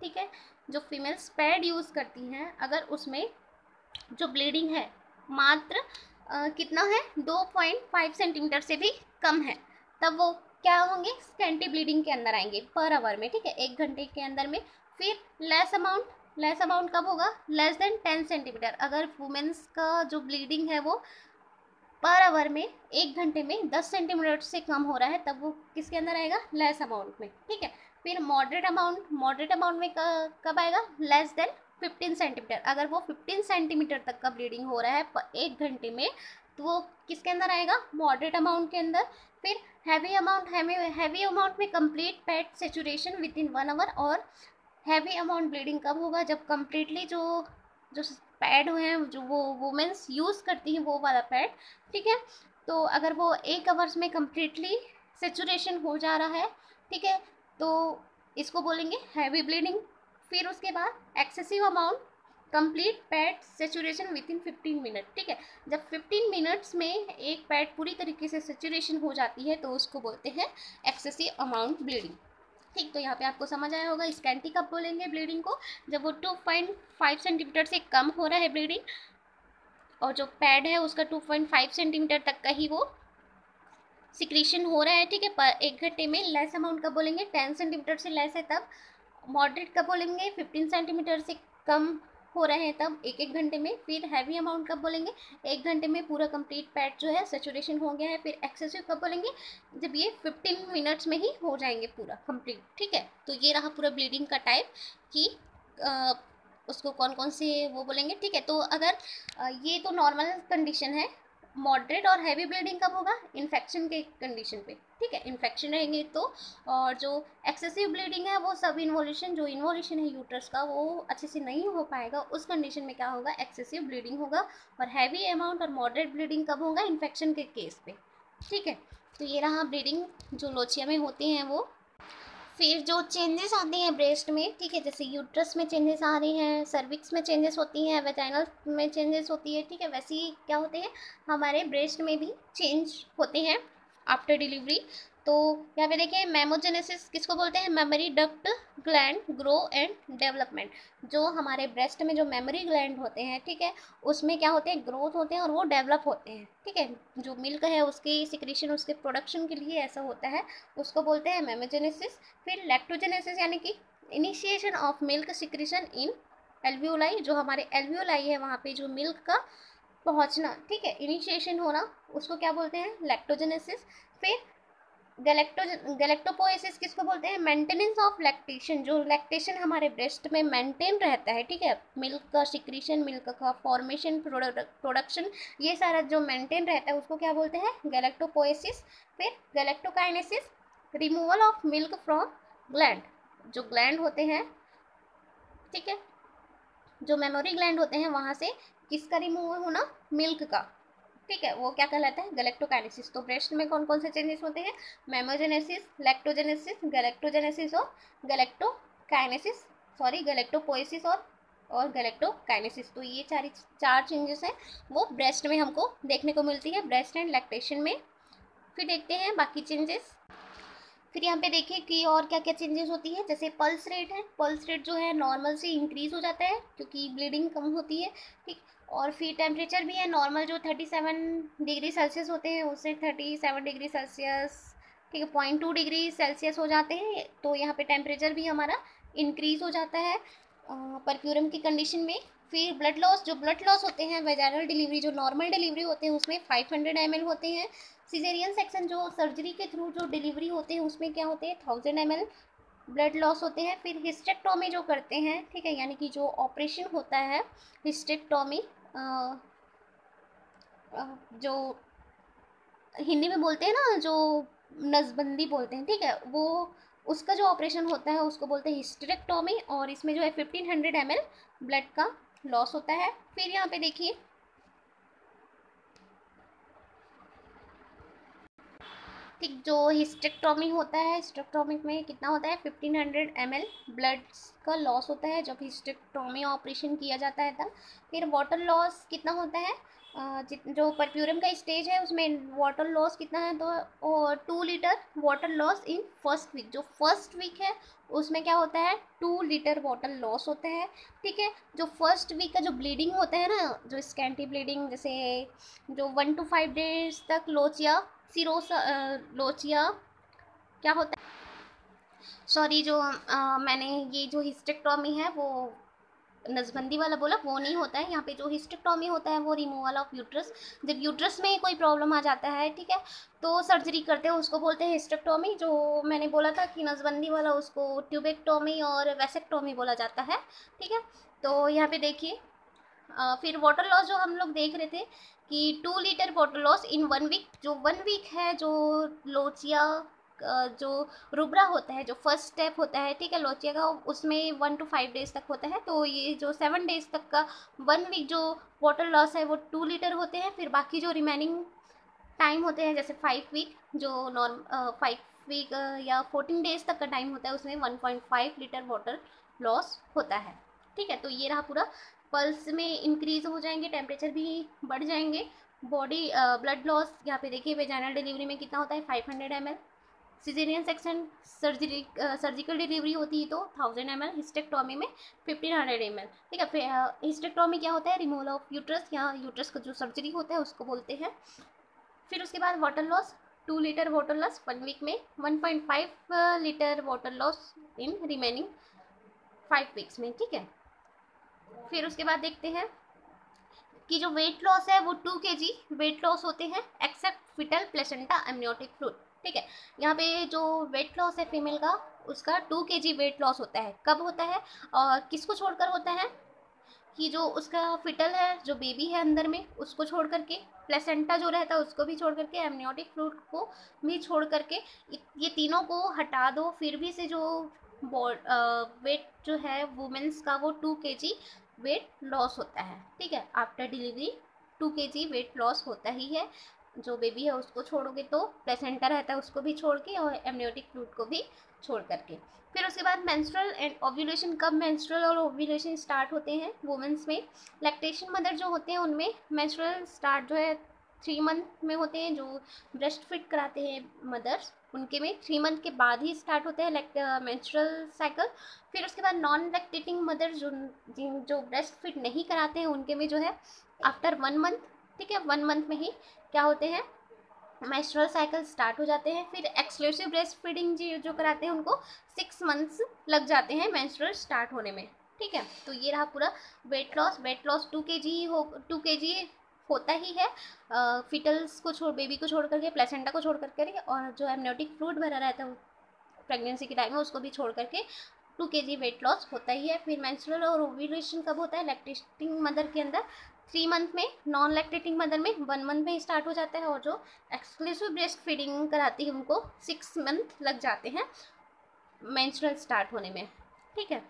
ठीक है, जो फीमेल्स पैड यूज़ करती हैं, अगर उसमें जो ब्लीडिंग है मात्र कितना है 2.5 सेंटीमीटर से भी कम है, तब वो क्या होंगे स्कैंटी ब्लीडिंग के अंदर आएंगे पर आवर में, ठीक है, 1 घंटे के अंदर में। फिर लेस अमाउंट कब होगा, लेस देन 10 सेंटीमीटर। अगर वुमेन्स का जो ब्लीडिंग है वो पर आवर में 1 घंटे में 10 सेंटीमीटर से कम हो रहा है, तब वो किसके अंदर आएगा लेस अमाउंट में, ठीक है। फिर मॉडरेट अमाउंट में कब आएगा, लेस देन 15 सेंटीमीटर। अगर वो 15 सेंटीमीटर तक का ब्लीडिंग हो रहा है 1 घंटे में तो वो किसके अंदर आएगा मॉडरेट अमाउंट के अंदर। फिर हैवी अमाउंट में complete pad saturation within 1 hour. और हैवी अमाउंट ब्लीडिंग कब होगा, जब कंप्लीटली जो पैड हैं जो वो वुमेंस यूज़ करती हैं वो वाला पैड, ठीक है। तो अगर वो 1 आवर्स में कंप्लीटली सेचुरेशन हो जा रहा है, ठीक है, तो इसको बोलेंगे हैवी ब्लीडिंग। फिर उसके बाद excessive amount complete pad saturation within 15 minute, ठीक है, जब 15 मिनट्स में एक पैड पूरी तरीके से सेचुरेशन हो जाती है तो उसको बोलते हैं एक्सेसिव अमाउंट ब्लीडिंग, ठीक। तो यहाँ पे आपको समझ आया होगा स्कैंटी कब बोलेंगे ब्लीडिंग को, जब वो 2.5 सेंटीमीटर से कम हो रहा है ब्लीडिंग और जो पैड है उसका 2.5 सेंटीमीटर तक का ही वो सिक्रीशन हो रहा है, ठीक है, पर 1 घंटे में। लेस अमाउंट कब बोलेंगे 10 सेंटीमीटर से लेस है तब। मॉडरेट कब बोलेंगे 15 सेंटीमीटर से कम हो रहे हैं तब 1 घंटे में। फिर हैवी अमाउंट कब बोलेंगे 1 घंटे में पूरा कंप्लीट पैड जो है सेचुरेशन हो गया है। फिर एक्सेसिव कब बोलेंगे, जब ये 15 मिनट्स में ही हो जाएंगे पूरा कंप्लीट, ठीक है। तो ये रहा पूरा ब्लीडिंग का टाइप कि उसको कौन कौन से वो बोलेंगे, ठीक है। तो अगर ये तो नॉर्मल कंडीशन है, मॉडरेट और हैवी ब्लीडिंग कब होगा इन्फेक्शन के कंडीशन पे, ठीक है, इन्फेक्शन रहेंगे तो। और जो एक्सेसिव ब्लीडिंग है वो सब इन्वोल्यूशन, जो इन्वोल्यूशन है यूट्रस का वो अच्छे से नहीं हो पाएगा, उस कंडीशन में क्या होगा एक्सेसिव ब्लीडिंग होगा। और हैवी अमाउंट और मॉडरेट ब्लीडिंग कब होगा इन्फेक्शन के केस पे, ठीक है। तो ये रहा ब्लीडिंग जो लोचिया में होते हैं वो। फिर जो चेंजेस आते हैं ब्रेस्ट में, ठीक है, जैसे यूट्रस में चेंजेस आ रहे हैं, सर्विक्स में चेंजेस होती हैं, वेजाइनल में चेंजेस होती है, ठीक है, वैसे ही क्या होते हैं हमारे ब्रेस्ट में भी चेंज होते हैं आफ्टर डिलीवरी। तो यहाँ पे देखिए मेमोजेनेसिस किसको बोलते हैं, mammary duct gland grow and development. जो हमारे ब्रेस्ट में जो मेमोरी ग्लैंड होते हैं, ठीक है, उसमें क्या होते हैं ग्रोथ होते हैं और वो डेवलप होते हैं, ठीक है। जो मिल्क है उसकी सिक्रीशन उसके प्रोडक्शन के लिए ऐसा होता है, उसको बोलते हैं मेमोजेनेसिस। फिर लैक्टोजेनेसिस यानी कि initiation of milk secretion in alveoli, जो हमारे एल्वियोलाई है वहाँ पे जो मिल्क का पहुँचना, ठीक है, इनिशिएशन होना, उसको क्या बोलते हैं लैक्टोजेनेसिस। फिर गैलेक्टोपोएसिस किसको बोलते हैं, मेंटेनेंस ऑफ लैक्टेशन। जो लैक्टेशन हमारे ब्रेस्ट में मेंटेन रहता है, ठीक है, मिल्क का सिक्रीशन, मिल्क का फॉर्मेशन, प्रोडक्शन, ये सारा जो मेंटेन रहता है उसको क्या बोलते हैं गैलेक्टोपोएसिस। फिर galactokinesis removal of milk from gland, जो ग्लैंड होते हैं, ठीक है, जो मेमोरी ग्लैंड होते हैं वहाँ से किसका रिमूवल होना मिल्क का, ठीक है, वो क्या कहलाता है गैलेक्टोकाइनेसिस। तो ब्रेस्ट में कौन कौन से चेंजेस होते हैं मेमोजेनेसिस, लैक्टोजेनेसिस, गैलेक्टोजेनेसिस और गैलेक्टोकाइनेसिस, सॉरी गैलेक्टोपोएसिस और गैलेक्टोकाइनेसिस। तो ये चार चेंजेस हैं वो ब्रेस्ट में हमको देखने को मिलती है, ब्रेस्ट एंड लैक्टेशन में। फिर देखते हैं बाकी चेंजेस। फिर यहाँ पे देखिए कि और क्या क्या चेंजेस होती है, जैसे पल्स रेट है, पल्स रेट जो है नॉर्मल से इंक्रीज़ हो जाता है क्योंकि ब्लीडिंग कम होती है, ठीक। और फिर टेम्परेचर भी है नॉर्मल जो 37 डिग्री सेल्सियस होते हैं उससे 37 डिग्री सेल्सियस, ठीक है, 0.2 डिग्री सेल्सियस हो जाते हैं। तो यहाँ पे टेम्परेचर भी हमारा इंक्रीज़ हो जाता है परप्यूरम की कंडीशन में। फिर ब्लड लॉस, जो ब्लड लॉस होते हैं वेजाइनल डिलीवरी जो नॉर्मल डिलीवरी होते हैं उसमें 500 ml होते हैं। सीजेरियन सेक्शन जो सर्जरी के थ्रू जो डिलीवरी होते हैं उसमें क्या होते हैं 1000 ml ब्लड लॉस होते हैं। फिर हिस्टेक्टोमी जो करते हैं, ठीक है, यानी कि जो ऑपरेशन होता है हिस्टेक्टोमी, जो हिंदी में बोलते हैं ना, जो नसबंदी बोलते हैं, ठीक है, वो उसका जो ऑपरेशन होता है उसको बोलते हैं हिस्टेरेक्टोमी। और इसमें जो है 1500 ml ब्लड का लॉस होता है। फिर यहाँ पे देखिए ठीक, जो हिस्टेरेक्टोमी होता है, हिस्टेरेक्टोमी में कितना होता है 1500 ml ब्लड का लॉस होता है जब हिस्टेरेक्टोमी ऑपरेशन किया जाता है तब। फिर वाटर लॉस कितना होता है, जो परप्यूरम का स्टेज है उसमें वाटर लॉस कितना है, तो 2 litre water loss in first week, जो फर्स्ट वीक है उसमें क्या होता है 2 लीटर वाटर लॉस होता है, ठीक है। जो फर्स्ट वीक का जो ब्लीडिंग होता है ना, जो स्कैंटी ब्लीडिंग, जैसे जो 1 to 5 days तक लोचिया सीरोसा, लोचिया क्या होता है, सॉरी, जो मैंने ये जो हिस्टेक्टोमी है वो नसबंदी वाला बोला, वो नहीं होता है। यहाँ पे जो हिस्टेक्टोमी होता है वो रिमूवल ऑफ यूट्रस, जब यूट्रस में कोई प्रॉब्लम आ जाता है, ठीक है, तो सर्जरी करते हैं उसको बोलते हैं हिस्टेक्टोमी। जो मैंने बोला था कि नसबंदी वाला उसको ट्यूबेक्टोमी और वैसेक्टोमी बोला जाता है, ठीक है। तो यहाँ पे देखिए फिर वाटर लॉस जो हम लोग देख रहे थे कि 2 litre water loss in 1 week, जो 1 वीक है जो लोचिया जो रुब्रा होता है, जो फर्स्ट स्टेप होता है, ठीक है, लोचिया का, उसमें 1 to 5 days तक होता है। तो ये जो 7 days तक का 1 वीक जो वाटर लॉस है वो 2 लीटर होते हैं। फिर बाकी जो रिमेनिंग टाइम होते हैं जैसे 5 वीक, जो 5 वीक या 14 days तक का टाइम होता है उसमें 1.5 लीटर वाटर लॉस होता है, ठीक है। तो ये रहा पूरा, पल्स में इंक्रीज़ हो जाएंगे, टेम्परेचर भी बढ़ जाएंगे, बॉडी ब्लड लॉस यहाँ पे देखिए वेजाइनल डिलीवरी में कितना होता है 500 ml, caesarean section surgery surgical delivery होती है तो 1000 ml, हिस्टेक्टोमी में 1500 ml, ठीक है। फिर हिस्टेक्टोमी क्या होता है रिमूवल ऑफ यूट्रस, यहाँ यूट्रस का जो सर्जरी होता है उसको बोलते हैं। फिर उसके बाद water loss, 2 litre water loss 1 week में, 1.5 litre water loss in remaining 5 weeks में, ठीक है। फिर उसके बाद देखते हैं कि जो वेट लॉस है वो 2 kg वेट लॉस होते हैं except foetal placenta amniotic fluid, ठीक है। यहाँ पे जो वेट लॉस है फीमेल का उसका 2 kg वेट लॉस होता है। कब होता है और किसको छोड़कर होता है, कि जो उसका फिटल है, जो बेबी है अंदर में, उसको छोड़ करके, प्लेसेंटा जो रहता है उसको भी छोड़ करके, एमनियोटिक फ्लूइड को भी छोड़ करके, ये तीनों को हटा दो फिर भी से जो वेट जो है वुमेन्स का वो 2 kg वेट लॉस होता है, ठीक है। After delivery 2 kg weight loss होता ही है, जो बेबी है उसको छोड़ोगे तो, प्लेसेंटा रहता है उसको भी छोड़ के और एमनियोटिक फ्लूइड को भी छोड़ करके। फिर उसके बाद मेंस्ट्रुअल एंड ओव्यूलेशन, कब मेंस्ट्रुअल और ओव्यूलेशन स्टार्ट होते हैं वुमेंस में, लैक्टेशन मदर जो होते हैं उनमें मेंस्ट्रुअल स्टार्ट जो है 3 month में होते हैं, जो ब्रेस्ट फीड कराते हैं मदर्स उनके में 3 month के बाद ही स्टार्ट होते हैं मेंस्ट्रुअल साइकिल। फिर उसके बाद नॉन लैक्टेटिंग मदर जो ब्रेस्ट फीड नहीं कराते हैं उनके में जो है आफ्टर 1 month, ठीक है, 1 month में ही क्या होते हैं मेंस्ट्रुअल साइकिल स्टार्ट हो जाते हैं। फिर एक्सक्लूसिव ब्रेस्ट फीडिंग जो कराते हैं उनको 6 months लग जाते हैं मेंस्ट्रुअल स्टार्ट होने में, ठीक है। तो ये रहा पूरा weight loss. Weight loss 2 kg होता ही है, फिटल्स को छोड़, बेबी को छोड़ करके, प्लेसेंटा को छोड़ करके, और जो एमनियोटिक फ्लूइड भरा रहता है प्रेगनेंसी के टाइम में उसको भी छोड़ करके 2 kg वेट लॉस होता ही है। फिर मेंस्ट्रुअल और ओव्यूलेशन कब होता है, लैक्टेटिंग मदर के अंदर 3 month में, नॉन लैक्टेटिंग मदर में 1 month में स्टार्ट हो जाता है, और जो एक्सक्लूसिव ब्रेस्ट फीडिंग कराती है उनको 6 month लग जाते हैं मेंस्ट्रुअल स्टार्ट होने में, ठीक है।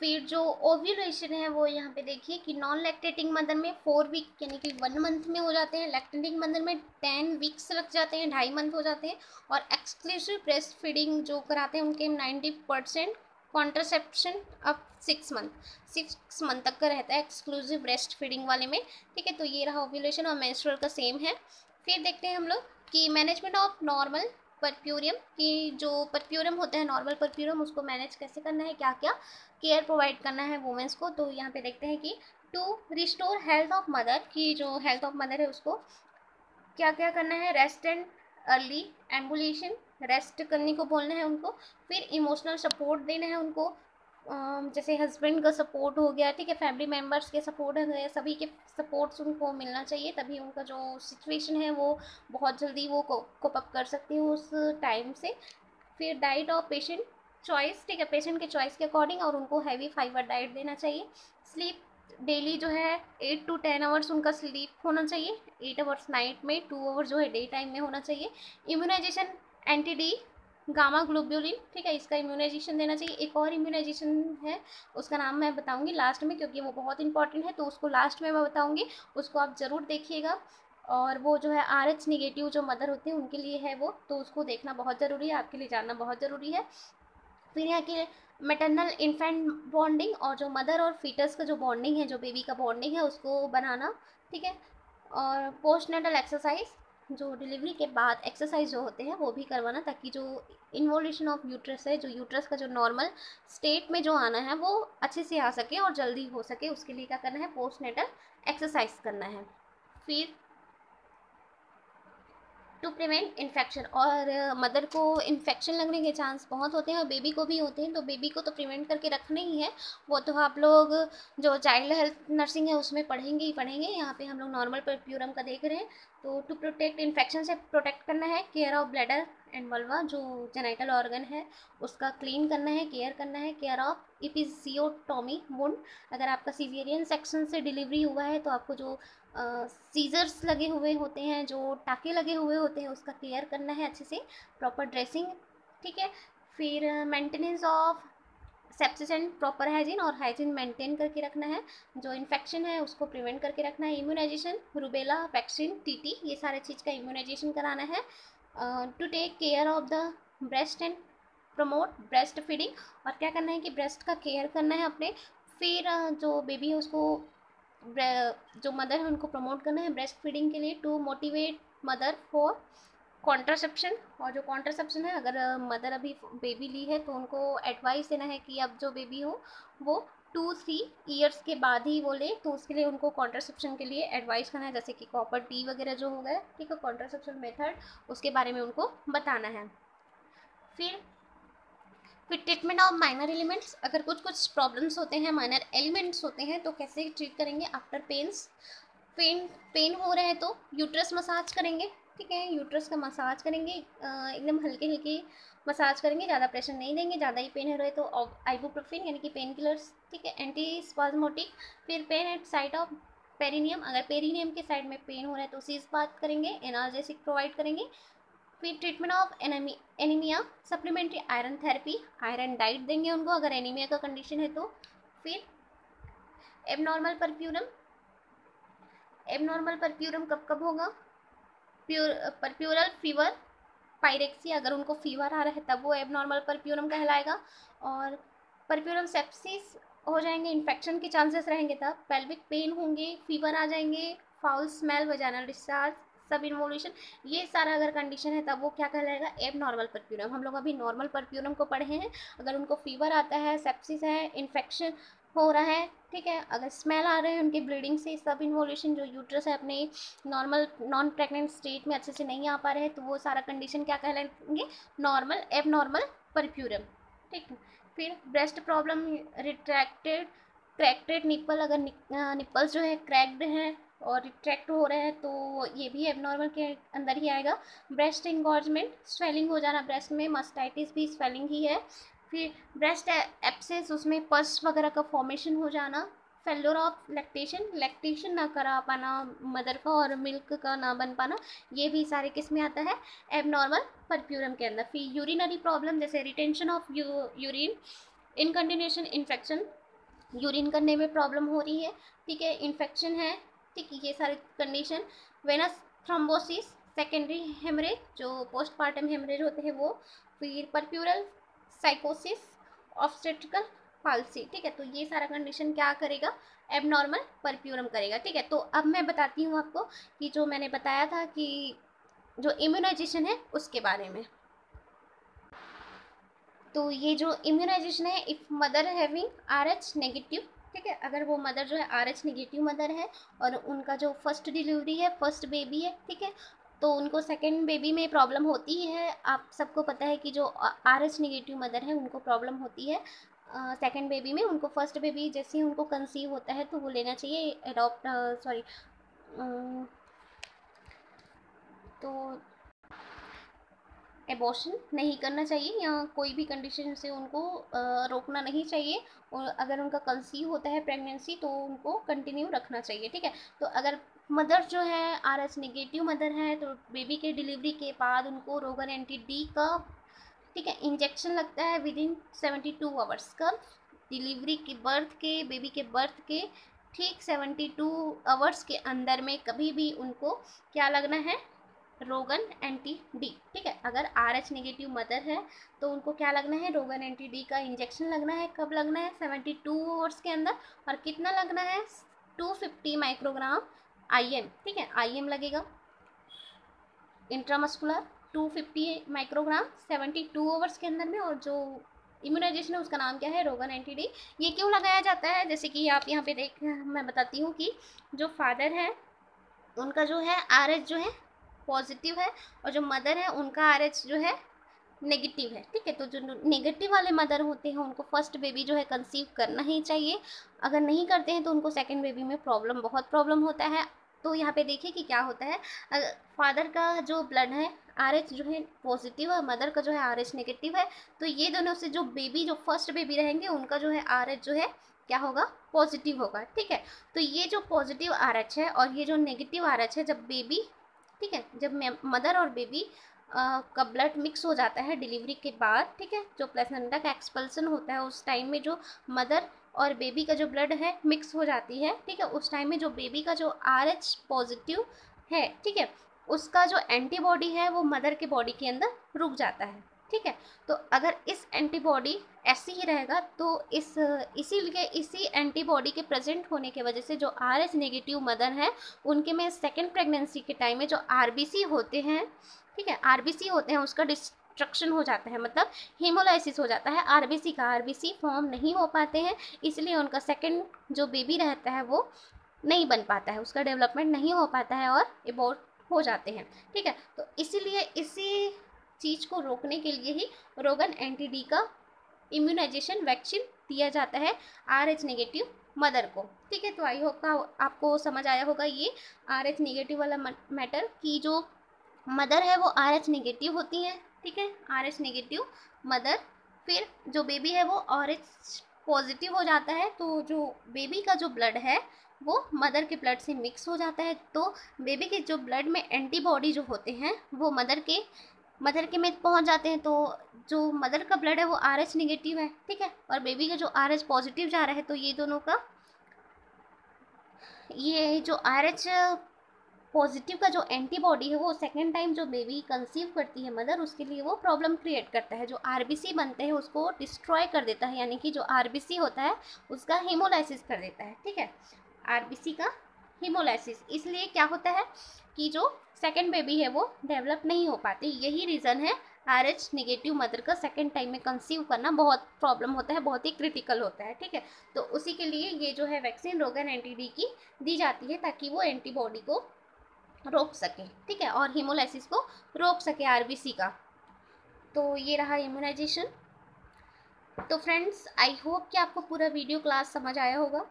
फिर जो ओव्यूलेशन है वो यहाँ पे देखिए कि नॉन लैक्टेटिंग मदर में 4 week यानी कि 1 month में हो जाते हैं, लैक्टेटिंग मदर में 10 weeks लग जाते हैं, 2.5 month हो जाते हैं, और एक्सक्लूसिव ब्रेस्ट फीडिंग जो कराते हैं उनके 90% कॉन्ट्रासेप्शन अब 6 month तक का रहता है एक्सक्लूसिव ब्रेस्ट फीडिंग वाले में, ठीक है। तो ये रहा ओव्यूलेशन और मेंस्ट्रुअल का सेम है। फिर देखते हैं हम लोग कि मैनेजमेंट ऑफ नॉर्मल परप्यूरियम, कि जो परप्यूरियम होता है नॉर्मल परप्यूरियम उसको मैनेज कैसे करना है, क्या क्या केयर प्रोवाइड करना है वुमेंस को। तो यहाँ पे देखते हैं कि to restore health of mother, की जो हेल्थ ऑफ मदर है उसको क्या क्या करना है, rest and early ambulation, rest करने को बोलना है उनको, फिर इमोशनल सपोर्ट देना है उनको, जैसे हस्बैंड का सपोर्ट हो गया, ठीक है, फैमिली मेम्बर्स के सपोर्ट हो गया, सभी के सपोर्ट्स उनको मिलना चाहिए, तभी उनका जो सिचुएशन है वो बहुत जल्दी वो कोप अप कर सकती है उस टाइम से। फिर डाइट और पेशेंट चॉइस, ठीक है, पेशेंट के चॉइस के अकॉर्डिंग, और उनको हैवी फाइबर डाइट देना चाहिए। स्लीप डेली जो है 8 to 10 आवर्स उनका स्लीप होना चाहिए, 8 आवर्स नाइट में, 2 आवर्स जो है डे टाइम में होना चाहिए। Immunisation anti D gamma globulin, ठीक है, इसका इम्यूनाइजेशन देना चाहिए। एक और इम्यूनाइजेशन है, उसका नाम मैं बताऊंगी लास्ट में, क्योंकि वो बहुत इंपॉर्टेंट है तो उसको लास्ट में मैं बताऊंगी, उसको आप ज़रूर देखिएगा। और वो जो है RH निगेटिव जो मदर होती हैं उनके लिए है वो, तो उसको देखना बहुत ज़रूरी है, आपके लिए जानना बहुत ज़रूरी है। फिर यहाँ के मैटरनल इन्फेंट बॉन्डिंग, और जो मदर और फीटस का जो बॉन्डिंग है, जो बेबी का बॉन्डिंग है उसको बनाना, ठीक है। और पोस्टनेटल एक्सरसाइज, जो डिलीवरी के बाद एक्सरसाइज जो होते हैं वो भी करवाना, ताकि जो इन्वॉल्यूशन ऑफ यूट्रस है, जो यूट्रस का जो नॉर्मल स्टेट में जो आना है वो अच्छे से आ सके और जल्दी हो सके। उसके लिए क्या करना है, पोस्टनेटल एक्सरसाइज करना है। फिर टू प्रिवेंट इन्फेक्शन, और मदर को इन्फेक्शन लगने के चांस बहुत होते हैं और बेबी को भी होते हैं, तो बेबी को तो प्रिवेंट करके रखना ही है, वो तो आप लोग जो चाइल्ड हेल्थ नर्सिंग है उसमें पढ़ेंगे ही पढ़ेंगे। यहाँ पे हम लोग नॉर्मल पर्प्यूरम का देख रहे हैं। तो टू प्रोटेक्ट, इन्फेक्शन से प्रोटेक्ट करना है। Care of bladder and vulva, जो जेनिटल ऑर्गन है उसका क्लीन करना है, केयर करना है। केयर ऑफ एपिजियोटॉमी वुंड, अगर आपका सीजेरियन सेक्शन से डिलीवरी हुआ है तो आपको जो सीजर्स लगे हुए होते हैं, जो टाके लगे हुए होते हैं, उसका केयर करना है अच्छे से, प्रॉपर ड्रेसिंग, ठीक है। फिर maintenance of sepsis and proper hygiene, और हाइजीन मेंटेन करके रखना है, जो इन्फेक्शन है उसको प्रिवेंट करके रखना है। इम्यूनाइजेशन, रूबेला वैक्सीन, टीटी, ये सारे चीज़ का इम्यूनाइजेशन कराना है। To take care of the breast and promote breast feeding, और क्या करना है कि ब्रेस्ट का केयर करना है अपने। फिर जो बेबी है उसको, जो मदर है उनको प्रमोट करना है ब्रेस्ट फीडिंग के लिए। To motivate mother for contraception, और जो कॉन्ट्रासेप्शन है, अगर मदर अभी बेबी ली है तो उनको एडवाइस देना है कि अब जो बेबी हो वो 2-3 ईयर्स के बाद ही वो ले, तो उसके लिए उनको कॉन्ट्रासेप्शन के लिए एडवाइस करना है, जैसे कि कॉपर-T वगैरह जो हो गया, ठीक है, कॉन्ट्रासेप्शन मेथड, उसके बारे में उनको बताना है। फिर ट्रीटमेंट ऑफ माइनर एलिमेंट्स, अगर कुछ प्रॉब्लम्स होते हैं, माइनर एलिमेंट्स होते हैं, तो कैसे ट्रीट करेंगे। आफ्टर पेन हो रहे हैं तो यूट्रस मसाज करेंगे, ठीक है, यूट्रस का मसाज करेंगे, एकदम हल्के हल्के मसाज करेंगे, ज़्यादा प्रेशर नहीं देंगे। ज़्यादा ही पेन हो रहा है तो आइबुप्रोफेन यानी कि पेन किलर्स, ठीक है, एंटी स्पाजमोटिक। फिर pain at side of perineum, अगर पेरिनियम के साइड में पेन हो रहा है तो सीज बात करेंगे, एनाल्जेसिक प्रोवाइड करेंगे। फिर treatment of anaemia, supplementary iron therapy, iron diet देंगे उनको अगर एनीमिया का कंडीशन है तो। फिर एबनॉर्मल परप्यूरम कब होगा, परप्यूरल फीवर, पायरेक्सी, अगर उनको फीवर आ रहा है तब वो एबनॉर्मल परप्यूरम कहलाएगा। और परप्यूरम सेप्सिस हो जाएंगे, इन्फेक्शन के चांसेस रहेंगे तब। पेल्विक पेन होंगे, फीवर आ जाएंगे, foul smell, vaginal discharge, subinvolution, ये सारा अगर कंडीशन है तब वो क्या कहलाएगा, एब नॉर्मल परप्यूरम। हम लोग अभी नॉर्मल परप्यूरम को पढ़े हैं। अगर उनको फीवर आता है, सेप्सिस है, इन्फेक्शन हो रहा है, ठीक है, अगर स्मेल आ रहे हैं उनकी ब्लीडिंग से, सब इन्वॉल्यूशन, जो यूट्रस है अपने नॉर्मल नॉन प्रेग्नेंट स्टेट में अच्छे से नहीं आ पा रहे हैं, तो वो सारा कंडीशन क्या कहलाएंगे, नॉर्मल एब नॉर्मल परप्यूरम, ठीक है। फिर ब्रेस्ट प्रॉब्लम, क्रैक्टेड निप्पल, अगर निप्पल्स जो है क्रैक्ड हैं और रिट्रैक्ट हो रहे हैं तो ये भी एबनॉर्मल के अंदर ही आएगा। ब्रेस्ट इंगॉर्जमेंट, स्वेलिंग हो जाना ब्रेस्ट में, मास्टाइटिस भी स्वेलिंग ही है। फिर ब्रेस्ट एब्सेस, उसमें पस वगैरह का फॉर्मेशन हो जाना। फेल्योर ऑफ लैक्टेशन ना करा पाना मदर का, और मिल्क का ना बन पाना, ये भी सारे किस में आता है, एबनॉर्मल परप्यूरम के अंदर। फिर यूरिनरी प्रॉब्लम, जैसे retention of urine, इनकंटिन्यूएशन, infection, urine करने में प्रॉब्लम हो रही है, ठीक है, इन्फेक्शन है, ठीक, ये सारे condition. Venous thrombosis, secondary haemorrhage, जो पोस्टपार्टम हेमरेज होते हैं वो। फिर परप्यूरल साइकोसिस, ऑब्स्टेट्रिकल पाल्सी, ठीक है, तो ये सारा कंडीशन क्या करेगा, एबनॉर्मल परप्यूरम करेगा, ठीक है। तो अब मैं बताती हूँ आपको कि जो मैंने बताया था कि जो इम्यूनाइजेशन है उसके बारे में। तो ये जो इम्यूनाइजेशन है, if mother having RH negative, ठीक है, अगर वो मदर जो है RH नेगेटिव मदर है और उनका जो फर्स्ट डिलीवरी है, फर्स्ट बेबी है, ठीक है, तो उनको सेकेंड बेबी में प्रॉब्लम होती है। आप सबको पता है कि जो RH नेगेटिव मदर है उनको प्रॉब्लम होती है, सेकेंड बेबी में उनको फर्स्ट बेबी जैसे ही उनको कंसीव होता है तो वो लेना चाहिए एबॉर्शन नहीं करना चाहिए या कोई भी कंडीशन से उनको रोकना नहीं चाहिए। और अगर उनका कंसीव होता है प्रेगनेंसी तो उनको कंटिन्यू रखना चाहिए, ठीक है। तो अगर मदर जो है आरएच नेगेटिव मदर है तो बेबी के डिलीवरी के बाद उनको रोगन एंटी-डी का, ठीक है, इंजेक्शन लगता है विदिन 72 आवर्स का, डिलीवरी के बर्थ के बेबी के बर्थ के ठीक 72 आवर्स के अंदर में कभी भी उनको क्या लगना है, रोगन एंटी-डी, ठीक है। अगर आरएच नेगेटिव मदर है तो उनको क्या लगना है, रोगन एंटी-डी का इंजेक्शन लगना है। कब लगना है, 72 आवर्स के अंदर, और कितना लगना है, 250 माइक्रोग्राम आईएम, ठीक है, आईएम लगेगा इंट्रामस्कुलर 250 माइक्रोग्राम 72 आवर्स के अंदर में। और जो इम्यूनाइजेशन है उसका नाम क्या है, रोगन एंटी-डी। ये क्यों लगाया जाता है, जैसे कि आप यहाँ पे देख, मैं बताती हूँ कि जो फादर है उनका जो है आरएच जो है पॉजिटिव है और जो मदर है उनका आरएच जो है नेगेटिव है, ठीक है। तो जो नेगेटिव वाले मदर होते हैं उनको फर्स्ट बेबी जो है कंसीव करना ही चाहिए, अगर नहीं करते हैं तो उनको सेकंड बेबी में प्रॉब्लम, बहुत प्रॉब्लम होता है। तो यहाँ पे देखिए कि क्या होता है, फादर का जो ब्लड है आरएच जो है पॉजिटिव है, मदर का जो है आरएच नेगेटिव है, तो ये दोनों से जो बेबी, जो फर्स्ट बेबी रहेंगे उनका जो है आरएच जो है क्या होगा, पॉजिटिव होगा, ठीक है। तो ये जो पॉजिटिव आरएच है और ये जो नेगेटिव आरएच है, जब बेबी, ठीक है, जब मदर और बेबी का ब्लड मिक्स हो जाता है डिलीवरी के बाद, ठीक है, जो प्लेसेंटा का एक्सपल्सन होता है उस टाइम में जो मदर और बेबी का जो ब्लड है मिक्स हो जाती है, ठीक है, उस टाइम में जो बेबी का जो आरएच पॉजिटिव है, ठीक है, उसका जो एंटीबॉडी है वो मदर के बॉडी के अंदर रुक जाता है, ठीक है। तो अगर इस एंटीबॉडी ऐसी ही रहेगा तो इसी एंटीबॉडी के प्रेजेंट होने के वजह से जो आरएच नेगेटिव मदर हैं उनके में सेकेंड प्रेगनेंसी के टाइम में जो आरबीसी होते हैं, ठीक है, आरबीसी होते हैं उसका डिस्ट्रक्शन हो जाता है, मतलब हीमोलाइसिस हो जाता है आरबीसी का, आरबीसी फॉर्म नहीं हो पाते हैं, इसलिए उनका सेकेंड जो बेबी रहता है वो नहीं बन पाता है, उसका डेवलपमेंट नहीं हो पाता है और एबॉर्ट हो जाते हैं, ठीक है। तो इसीलिए इसी चीज़ को रोकने के लिए ही रोगन एंटी-डी का इम्यूनाइजेशन वैक्सीन दिया जाता है आरएच नेगेटिव मदर को, ठीक है। तो आई होप आपको समझ आया होगा ये आरएच नेगेटिव वाला मैटर, कि जो मदर है वो आरएच नेगेटिव होती है, ठीक है, आरएच नेगेटिव मदर, फिर जो बेबी है वो आरएच पॉजिटिव हो जाता है, तो जो बेबी का जो ब्लड है वो मदर के ब्लड से मिक्स हो जाता है, तो बेबी के जो ब्लड में एंटीबॉडी जो होते हैं वो मदर के में पहुंच जाते हैं, तो जो मदर का ब्लड है वो आरएच नेगेटिव है, ठीक है, और बेबी का जो आरएच पॉजिटिव जा रहा है, तो ये दोनों का, ये जो आरएच पॉजिटिव का जो एंटीबॉडी है वो सेकेंड टाइम जो बेबी कंसीव करती है मदर, उसके लिए वो प्रॉब्लम क्रिएट करता है, जो आरबीसी बनते हैं उसको डिस्ट्रॉय कर देता है, यानी कि जो आरबीसी होता है उसका हीमोलाइसिस कर देता है, ठीक है, आरबीसी का हीमोलाइसिस। इसलिए क्या होता है कि जो सेकेंड बेबी है वो डेवलप नहीं हो पाती, यही रीज़न है आरएच नेगेटिव मदर का सेकेंड टाइम में कंसीव करना बहुत प्रॉब्लम होता है, बहुत ही क्रिटिकल होता है, ठीक है। तो उसी के लिए ये जो है वैक्सीन रोगन एंटी-डी की दी जाती है, ताकि वो एंटीबॉडी को रोक सके, ठीक है, और हीमोलाइसिस को रोक सके आरबीसी का। तो ये रहा इम्यूनाइजेशन। तो फ्रेंड्स आई होप कि आपको पूरा वीडियो क्लास समझ आया होगा,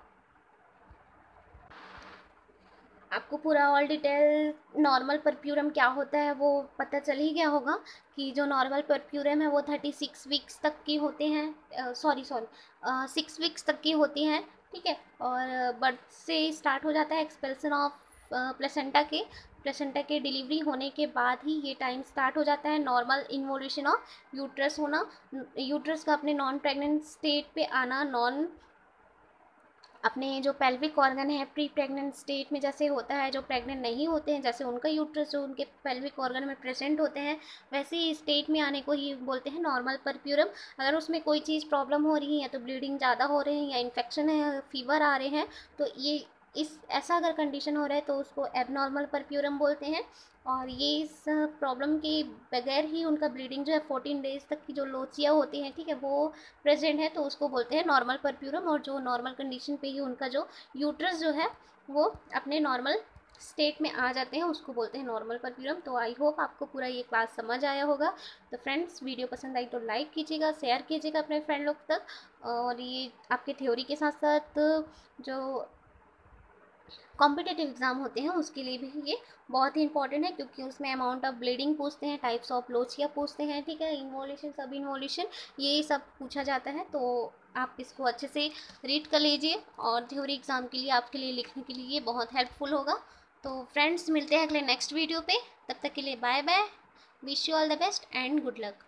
आपको पूरा ऑल डिटेल नॉर्मल परप्यूरम क्या होता है वो पता चल ही गया होगा, कि जो नॉर्मल परप्यूरम है वो 36 वीक्स तक की होते हैं, 6 वीक्स तक की होती हैं, ठीक है, और बर्थ से स्टार्ट हो जाता है एक्सपेल्सन ऑफ प्लेसेंटा के डिलीवरी होने के बाद ही ये टाइम स्टार्ट हो जाता है, नॉर्मल इन्वोल्यूशन ऑफ यूट्रस होना, यूट्रस का अपने नॉन प्रेग्नेंट स्टेट पे आना, अपने जो पेल्विक ऑर्गन है प्री प्रेग्नेंट स्टेट में जैसे होता है, जो प्रेग्नेंट नहीं होते हैं जैसे उनका यूट्रस जो उनके पेल्विक ऑर्गन में प्रेजेंट होते हैं वैसे ही स्टेट में आने को ही बोलते हैं नॉर्मल परप्यूरम। अगर उसमें कोई चीज़ प्रॉब्लम हो रही है, या तो ब्लीडिंग ज़्यादा हो रही है, या इन्फेक्शन है, फीवर आ रहे हैं, तो ये ऐसा अगर कंडीशन हो रहा है तो उसको एबनॉर्मल परप्यूरम बोलते हैं। और ये इस प्रॉब्लम के बगैर ही उनका ब्लीडिंग जो है 14 डेज तक की जो लोचिया होती हैं, ठीक है, वो प्रेजेंट है तो उसको बोलते हैं नॉर्मल परप्यूरम। और जो नॉर्मल कंडीशन पे ही उनका जो यूट्रस जो है वो अपने नॉर्मल स्टेट में आ जाते हैं उसको बोलते हैं नॉर्मल परप्यूरम। तो आई होप आपको पूरा ये क्लास समझ आया होगा। तो फ्रेंड्स वीडियो पसंद आई तो लाइक कीजिएगा, शेयर कीजिएगा अपने फ्रेंड लोग तक, और ये आपके थ्योरी के साथ साथ जो कॉम्पिटिटिव एग्ज़ाम होते हैं उसके लिए भी ये बहुत ही इंपॉर्टेंट है, क्योंकि उसमें अमाउंट ऑफ ब्लीडिंग पूछते हैं, टाइप्स ऑफ लोचिया पूछते हैं, ठीक है, इन्वोल्यूशन सब इन्वोल्यूशन ये सब पूछा जाता है। तो आप इसको अच्छे से रीड कर लीजिए और थ्योरी एग्ज़ाम के लिए आपके लिए लिखने के लिए ये बहुत हेल्पफुल होगा। तो फ्रेंड्स मिलते हैं अगले नेक्स्ट वीडियो पे, तब तक के लिए bye bye, wish you all the best and good luck.